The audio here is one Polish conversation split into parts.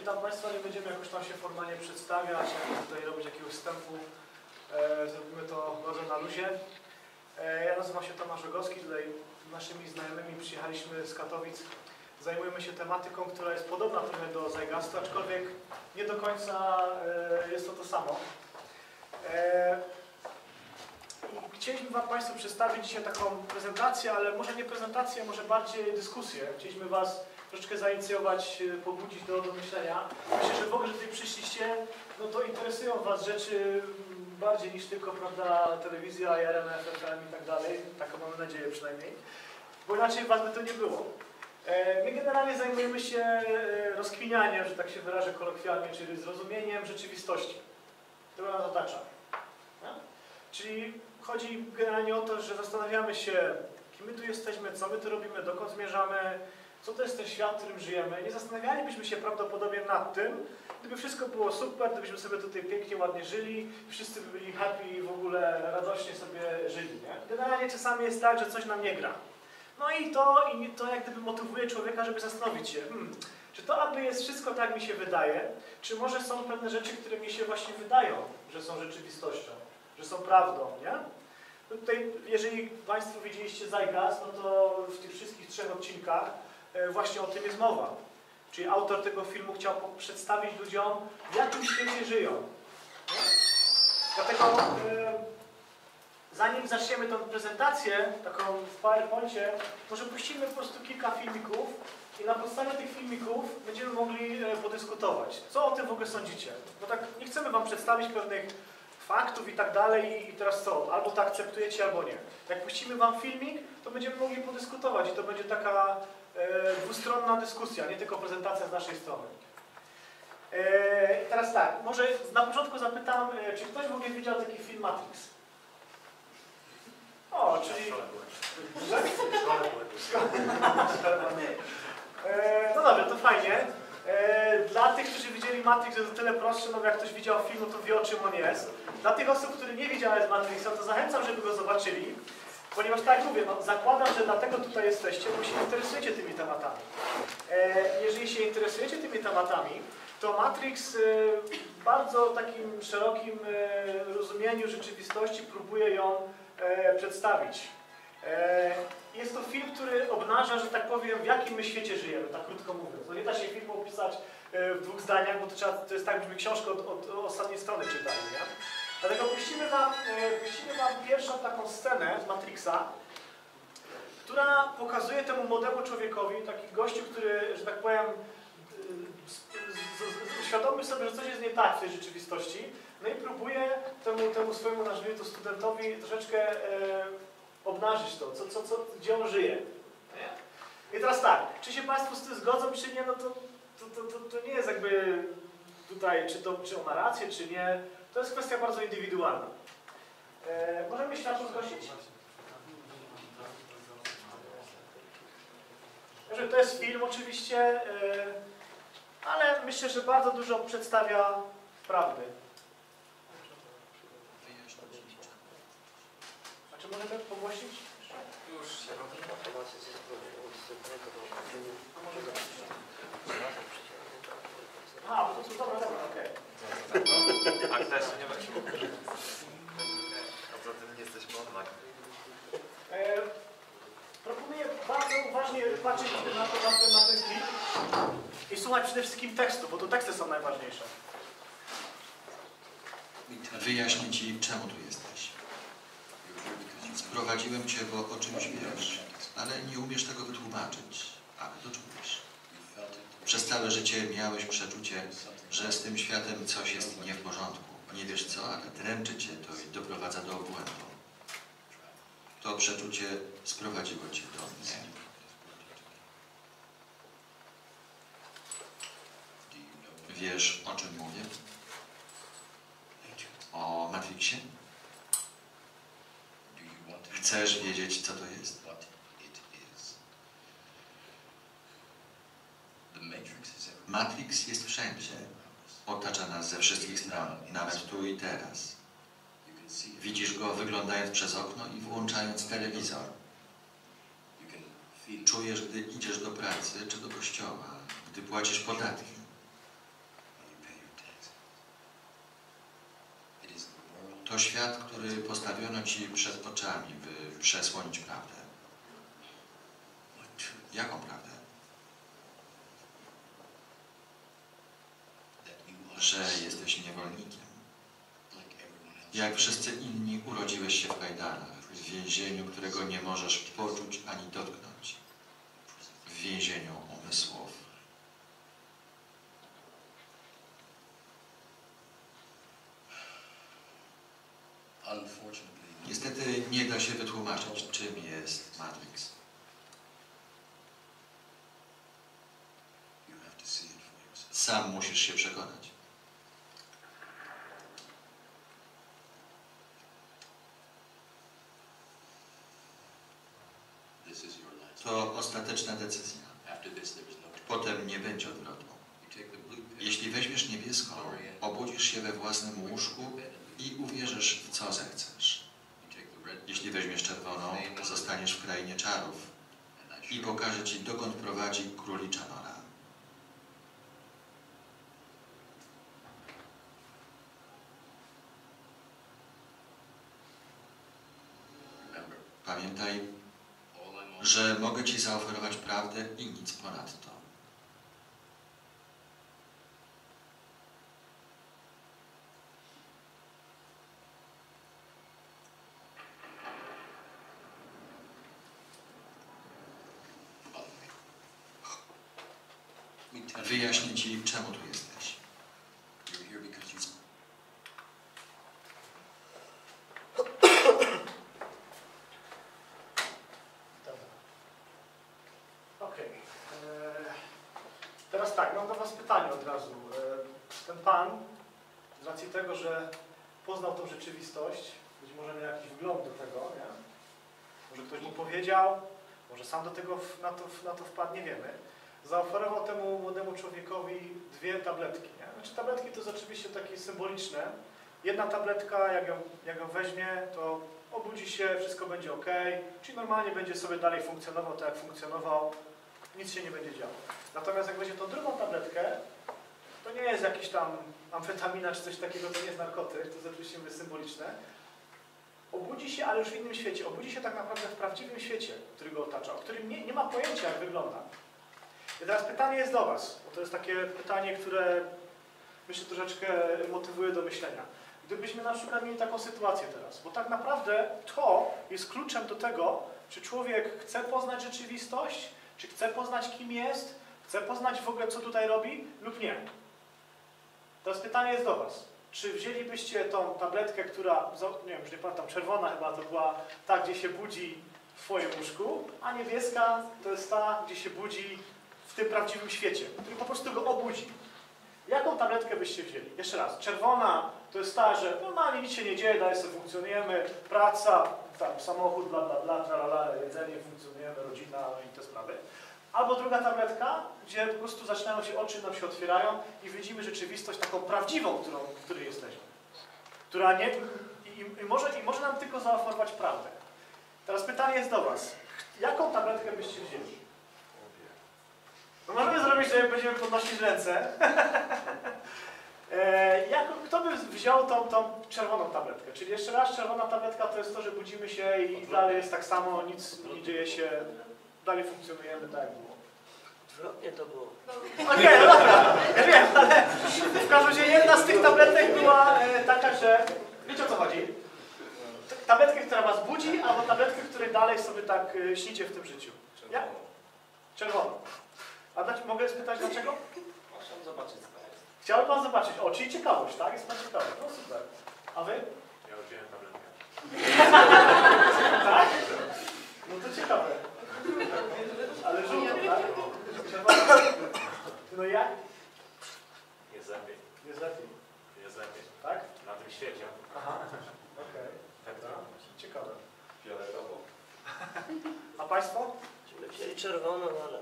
witam Państwa. Nie będziemy jakoś tam się formalnie przedstawiać, jak tutaj robić jakiegoś wstępu. Zrobimy to bardzo na luzie. Ja nazywam się Tomasz Rogowski. Tutaj naszymi znajomymi przyjechaliśmy z Katowic. Zajmujemy się tematyką, która jest podobna trochę do Zeitgeistu, aczkolwiek nie do końca jest to to samo. Chcieliśmy Wam Państwu przedstawić dzisiaj taką prezentację, ale może nie prezentację, może bardziej dyskusję. Chcieliśmy Was troszeczkę zainicjować, pobudzić do myślenia. Myślę, że w ogóle, że tutaj przyszliście, no to interesują Was rzeczy bardziej niż tylko, prawda, telewizja, RMF, FM i tak dalej. Taką mamy nadzieję przynajmniej. Bo inaczej Was by to nie było. My generalnie zajmujemy się rozkminianiem, że tak się wyrażę kolokwialnie, czyli zrozumieniem rzeczywistości, która nas otacza. Ja? Czyli chodzi generalnie o to, że zastanawiamy się, kim my tu jesteśmy, co my tu robimy, dokąd zmierzamy, co to jest ten świat, w którym żyjemy. Nie zastanawialibyśmy się prawdopodobnie nad tym, gdyby wszystko było super, gdybyśmy sobie tutaj pięknie, ładnie żyli, wszyscy by byli happy i w ogóle radośnie sobie żyli. Nie? Generalnie czasami jest tak, że coś nam nie gra. No i to jak gdyby motywuje człowieka, żeby zastanowić się, czy to aby jest wszystko tak mi się wydaje, czy może są pewne rzeczy, które mi się właśnie wydają, że są rzeczywistością, że są prawdą, nie? No tutaj, jeżeli Państwo widzieliście Zeitgeist, no to w tych wszystkich trzech odcinkach właśnie o tym jest mowa. Czyli autor tego filmu chciał przedstawić ludziom, w jakim świecie żyją. Nie? Dlatego zanim zaczniemy tę prezentację, taką w PowerPoincie, może puścimy po prostu kilka filmików i na podstawie tych filmików będziemy mogli podyskutować. Co o tym w ogóle sądzicie? Bo tak nie chcemy Wam przedstawić pewnych faktów i tak dalej i teraz co? Albo to akceptujecie, albo nie. Jak puścimy Wam filmik, to będziemy mogli podyskutować i to będzie taka dwustronna dyskusja, nie tylko prezentacja z naszej strony. Teraz tak, może na początku zapytam, czy ktoś w ogóle widział taki film Matrix? O, czyli... No dobrze, to fajnie. Dla tych, którzy widzieli Matrix, to tyle prostsze, no bo jak ktoś widział film, to wie, o czym on jest. Dla tych osób, które nie widziały Matrixa, to zachęcam, żeby go zobaczyli, ponieważ tak jak mówię, no, zakładam, że dlatego tutaj jesteście, bo się interesujecie tymi tematami. Jeżeli się interesujecie tymi tematami, to Matrix w bardzo takim szerokim rozumieniu rzeczywistości próbuje ją przedstawić. Jest to film, który obnaża, że tak powiem, w jakim my świecie żyjemy, tak krótko mówiąc. No nie da się filmu opisać w dwóch zdaniach, bo to jest tak, jakbyśmy książkę od ostatniej strony czytali, nie? Dlatego puścimy wam pierwszą taką scenę z Matrixa, która pokazuje temu młodemu człowiekowi, taki gościu, który, że tak powiem, uświadomił sobie, że coś jest nie tak w tej rzeczywistości, no i próbuje temu swojemu, nazwijmy to, studentowi troszeczkę obnażyć to, gdzie on żyje. Nie? I teraz tak, czy się Państwo z tym zgodzą, czy nie, no to nie jest jakby tutaj, czy on ma rację, czy nie. To jest kwestia bardzo indywidualna. Możemy światło zgasić? To jest film oczywiście, ale myślę, że bardzo dużo przedstawia prawdy. Czy możemy pogłosić? Już się robi informacje z to dobra, okej. A też nie ma. A zatem nie jesteśmy online. Proponuję bardzo uważnie patrzeć na ten film i słuchać przede wszystkim tekstu, bo to teksty są najważniejsze. Wyjaśnię Ci, czemu tu jesteś. Sprowadziłem Cię, bo o czymś wiesz, ale nie umiesz tego wytłumaczyć, ale to czujesz. Przez całe życie miałeś przeczucie, że z tym światem coś jest nie w porządku. Nie wiesz co, ale dręczy Cię to i doprowadza do obłędu. To przeczucie sprowadziło Cię do mnie. Wiesz, o czym mówię? O Matrixie? Chcesz wiedzieć, co to jest? Matrix jest wszędzie. Otacza nas ze wszystkich stron, nawet tu i teraz. Widzisz go wyglądając przez okno i włączając telewizor. Czujesz, gdy idziesz do pracy czy do kościoła, gdy płacisz podatki. to świat, który postawiono Ci przed oczami, by przesłonić prawdę. Jaką prawdę? Że jesteś niewolnikiem. Jak wszyscy inni urodziłeś się w kajdanach, w więzieniu, którego nie możesz poczuć ani dotknąć. W więzieniu umysłów. Niestety nie da się wytłumaczyć, czym jest Matrix. Sam musisz się przekonać. To ostateczna decyzja. Potem nie będzie odwrotu. Jeśli weźmiesz niebieską, obudzisz się we własnym łóżku i uwierzysz w co zechcesz. Jeśli weźmiesz czerwoną, zostaniesz w krainie czarów i pokażę Ci, dokąd prowadzi królicza nora. Pamiętaj, że mogę Ci zaoferować prawdę i nic ponadto. Wyjaśnię Ci, czemu tu jesteś. Okej. Teraz tak, mam do Was pytanie od razu. Ten Pan, z racji tego, że poznał tą rzeczywistość, być może miał jakiś wgląd do tego, nie? Może ktoś mu powiedział, może sam do tego na to wpadł, nie wiemy. Zaoferował temu młodemu człowiekowi dwie tabletki. Nie? Znaczy, tabletki to jest oczywiście takie symboliczne. Jedna tabletka, jak ją weźmie, to obudzi się, wszystko będzie ok, czyli normalnie będzie sobie dalej funkcjonował tak, jak funkcjonował, nic się nie będzie działo. Natomiast jak weźmie tą drugą tabletkę, to nie jest jakiś tam amfetamina czy coś takiego, to nie jest narkotyk, to jest oczywiście symboliczne. Obudzi się, ale już w innym świecie. Obudzi się tak naprawdę w prawdziwym świecie, który go otacza, o którym nie ma pojęcia, jak wygląda. I teraz pytanie jest do Was, bo to jest takie pytanie, które myślę troszeczkę motywuje do myślenia. Gdybyśmy na przykład mieli taką sytuację teraz, bo tak naprawdę to jest kluczem do tego, czy człowiek chce poznać rzeczywistość, czy chce poznać, kim jest, chce poznać w ogóle, co tutaj robi, lub nie. Teraz pytanie jest do Was. Czy wzięlibyście tą tabletkę, która, nie wiem, już nie pamiętam, czerwona chyba to była ta, gdzie się budzi w Twoim łóżku, a niebieska to jest ta, gdzie się budzi w tym prawdziwym świecie, który po prostu go obudzi. Jaką tabletkę byście wzięli? Jeszcze raz, czerwona to jest ta, że normalnie nic się nie dzieje, dalej sobie funkcjonujemy, praca, tam, samochód, bla, bla, bla, tralala, jedzenie, funkcjonujemy, rodzina i te sprawy. Albo druga tabletka, gdzie po prostu zaczynają się oczy, nam się otwierają i widzimy rzeczywistość taką prawdziwą, w której jesteśmy. Która nie... I może nam tylko zaoferować prawdę. Teraz pytanie jest do Was. Jaką tabletkę byście wzięli? No możemy zrobić, że będziemy podnosić ręce. Kto by wziął tą czerwoną tabletkę? Czyli jeszcze raz, czerwona tabletka to jest to, że budzimy się i dalej jest tak samo, nic nie dzieje się, dalej funkcjonujemy tak jak było. Odwrotnie to było. Okej, dobra, ja wiem, ale w każdym razie jedna z tych tabletek była taka, że wiecie o co chodzi? Tabletkę, która Was budzi, albo tabletkę, której dalej sobie tak śnicie w tym życiu. Ja? Czerwoną. A mogę spytać dlaczego? Chciałbym zobaczyć, co to jest. Chciałby Pan zobaczyć. O, czyli ciekawość, tak? Jest Pan ciekawy. No super. A Wy? Ja wziąłem tabletkę. Tak? No to ciekawe. Ale żółto, tak? No jak? Jest lepiej. Jest lepiej. Jest lepiej. Tak? Na tym świecie. Aha. Okej. Okay. Tak, ciekawe. Fioletowo. A Państwo? Myśmy wzięli czerwoną, ale...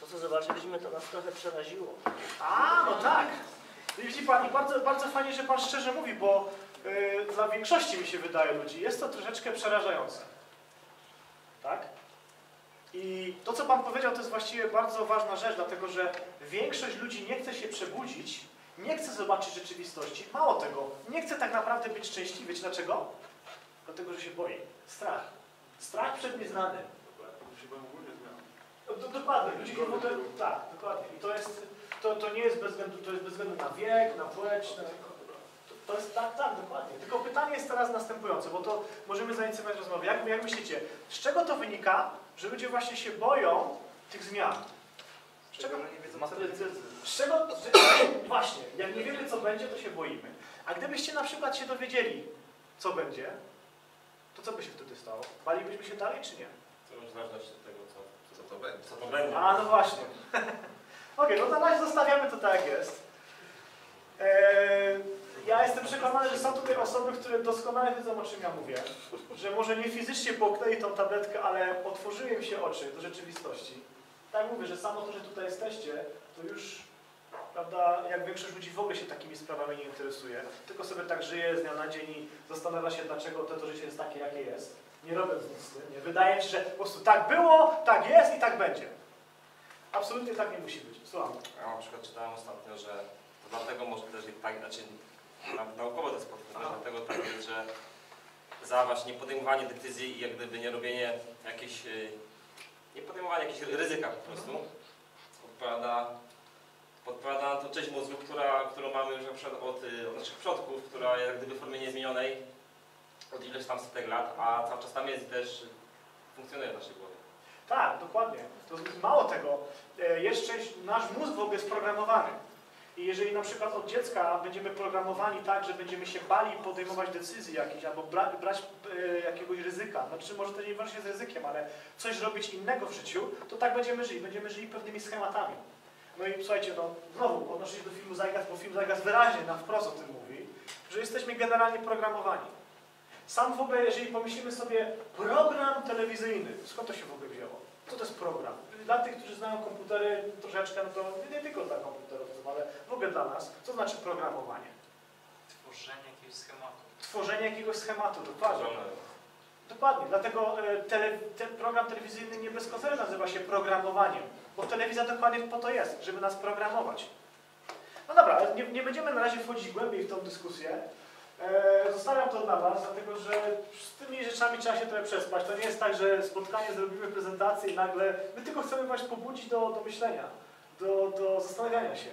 To, co zobaczyliśmy, to nas trochę przeraziło. A, no tak. Widzi Pan, i bardzo, bardzo fajnie, że Pan szczerze mówi, bo dla większości, mi się wydaje, ludzi jest to troszeczkę przerażające. Tak? I to, co Pan powiedział, to jest właściwie bardzo ważna rzecz, dlatego że większość ludzi nie chce się przebudzić nie chce zobaczyć rzeczywistości. Mało tego, nie chce tak naprawdę być szczęśliwy. Wiecie dlaczego? Dlatego, że się boi. Strach. Strach przed nieznanym. Dokładnie. Ludzie nie mogą... Tak, dokładnie. I to nie jest bez względu, to jest bez względu na wiek, na płeć, na... To jest tak, dokładnie. Tylko pytanie jest teraz następujące, bo to możemy zainicjować rozmowę. Jak myślicie, z czego to wynika, że ludzie właśnie się boją tych zmian? Z czego? Właśnie, jak nie wiemy, co będzie, to się boimy. A gdybyście na przykład się dowiedzieli, co będzie, to co by się wtedy stało? Balibyśmy się dalej, czy nie? To już zależy od tego, co to będzie. A, no właśnie. Okej, no to na razie zostawiamy to tak, jak jest. Ja jestem przekonany, że są tutaj osoby, które doskonale wiedzą, o czym ja mówię. Że może nie fizycznie połknęli tą tabletkę, ale otworzyły im się oczy do rzeczywistości. Tak mówię, że samo to, że tutaj jesteście, to już, prawda, jak większość ludzi w ogóle się takimi sprawami nie interesuje. Tylko sobie tak żyje z dnia na dzień i zastanawia się, dlaczego to życie jest takie, jakie jest. Nie robię nic z tym, nie. Wydaje się, że po prostu tak było, tak jest i tak będzie. Absolutnie tak nie musi być. Słucham. Ja na przykład czytałem ostatnio, że to dlatego może też tak, znaczy... naukowo to jest podkreślone, dlatego tak jest, że za właśnie niepodejmowanie decyzji i jak gdyby nie robienie jakichś, niepodejmowanie jakichś ryzyka po prostu podpowiada to część mózgu, którą mamy już na przykład od naszych przodków, która jest jak gdyby w formie niezmienionej od ileś tam setek lat, a cały czas tam jest też, funkcjonuje w naszej głowie. Tak, dokładnie. To mało tego, jeszcze nasz mózg w ogóle jest programowany. I jeżeli na przykład od dziecka będziemy programowani tak, że będziemy się bali podejmować decyzji jakiejś, albo brać jakiegoś ryzyka, znaczy może to nie wiąże się z ryzykiem, ale coś robić innego w życiu, to tak będziemy żyli pewnymi schematami. No i słuchajcie, no znowu odnoszę się do filmu Zeitgeist, bo film Zeitgeist wyraźnie, na wprost o tym mówi, że jesteśmy generalnie programowani. Sam w ogóle, jeżeli pomyślimy sobie program telewizyjny, skąd to się w ogóle wzięło? Co to jest program? Dla tych, którzy znają komputery troszeczkę, no to nie tylko dla komputerowców, ale w ogóle dla nas. Co znaczy programowanie? Tworzenie jakiegoś schematu. Tworzenie jakiegoś schematu, dokładnie. Dokładnie, dlatego ten program telewizyjny nie bez kozery nazywa się programowaniem, bo telewizja dokładnie po to jest, żeby nas programować. No dobra, nie będziemy na razie wchodzić głębiej w tą dyskusję. Zostawiam to dla Was, dlatego że z tymi rzeczami trzeba się trochę przespać. To nie jest tak, że spotkanie zrobimy, prezentację i nagle... My tylko chcemy Was pobudzić do myślenia, do zastanawiania się.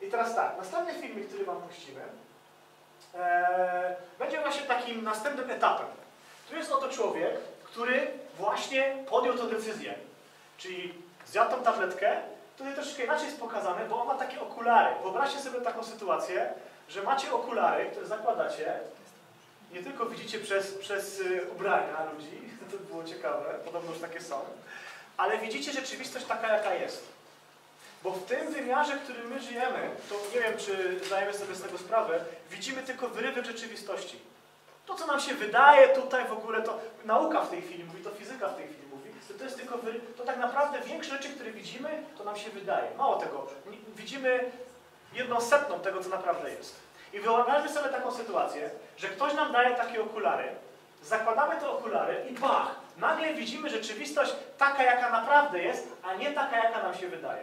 I teraz tak, następny filmik, który Wam puścimy, będzie właśnie takim następnym etapem. Tu jest oto człowiek, który właśnie podjął tę decyzję. Czyli zjadł tą tabletkę, tutaj troszeczkę inaczej jest pokazane, bo on ma takie okulary. Wyobraźcie sobie taką sytuację, że macie okulary, które zakładacie, nie tylko widzicie przez ubrania ludzi, to było ciekawe, podobno już takie są, ale widzicie rzeczywistość taka, jaka jest. Bo w tym wymiarze, w którym my żyjemy, to nie wiem, czy zdajemy sobie z tego sprawę, widzimy tylko wyrywek rzeczywistości. To, co nam się wydaje tutaj w ogóle, to nauka w tej chwili mówi, to fizyka w tej chwili mówi, to jest tylko to tak naprawdę większość rzeczy, które widzimy, to nam się wydaje. Mało tego, widzimy 1/100 tego, co naprawdę jest. I wyobraźmy sobie taką sytuację, że ktoś nam daje takie okulary, zakładamy te okulary i bach! Nagle widzimy rzeczywistość taka, jaka naprawdę jest, a nie taka, jaka nam się wydaje.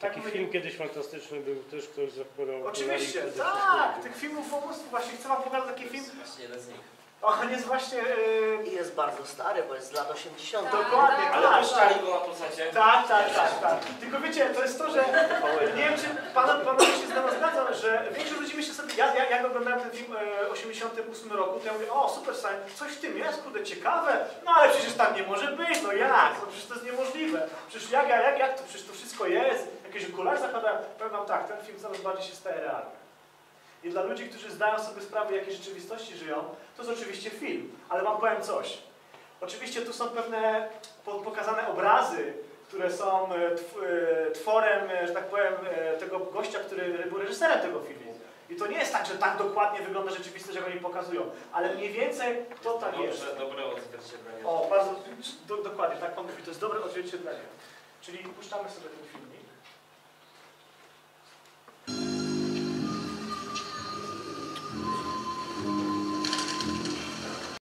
Taki film kiedyś fantastyczny był też, ktoś zakładał. Oczywiście, tak! Tych filmów po prostu, właśnie chcę Wam pokazać taki film. Właśnie jeden z nich. On jest właśnie... I jest bardzo stary, bo jest z lat 80. Dokładnie, ale puszczali go na postacie. Tak. Tylko wiecie, to jest to, że... Nie wiem, czy panowie się z nami zgadzam, że większość ludzi myśli sobie... Jak oglądałem ten film w 88 roku, to ja mówię, o super, coś w tym jest, kurde, ciekawe. No ale przecież tak nie może być, no jak? No przecież to jest niemożliwe. Przecież jak to? Przecież to wszystko jest. Jakieś okulary zakładają. Powiem wam tak, ten film coraz bardziej się staje realny. I dla ludzi, którzy zdają sobie sprawę, w jakiej rzeczywistości żyją, to jest oczywiście film, ale wam powiem coś. Oczywiście tu są pewne pokazane obrazy, które są tworem, że tak powiem, tego gościa, który był reżyserem tego filmu. I to nie jest tak, że tak dokładnie wygląda rzeczywistość, jak oni pokazują, ale mniej więcej to tak dobrze, jest. Dobre odzwierciedlenie. O, bardzo dokładnie, tak pan mówi, to jest dobre odzwierciedlenie. Czyli puszczamy sobie ten filmik.